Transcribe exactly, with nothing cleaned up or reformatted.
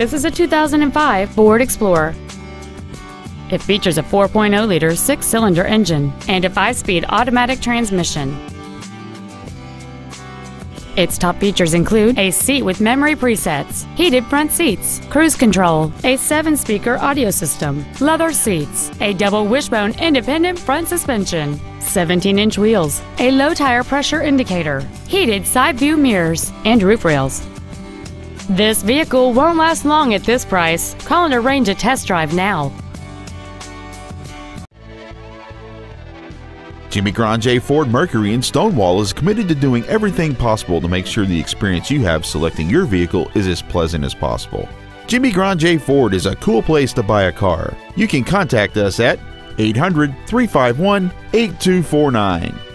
This is a two thousand five Ford Explorer. It features a four point oh liter six-cylinder engine and a five-speed automatic transmission. Its top features include a seat with memory presets, heated front seats, cruise control, a seven-speaker audio system, leather seats, a double wishbone independent front suspension, seventeen inch wheels, a low tire pressure indicator, heated side view mirrors, and roof rails. This vehicle won't last long at this price. Call and arrange a test drive now. Jimmy Granger Ford Mercury in Stonewall is committed to doing everything possible to make sure the experience you have selecting your vehicle is as pleasant as possible. Jimmy Granger Ford is a cool place to buy a car. You can contact us at eight hundred, three five one, eight two four nine.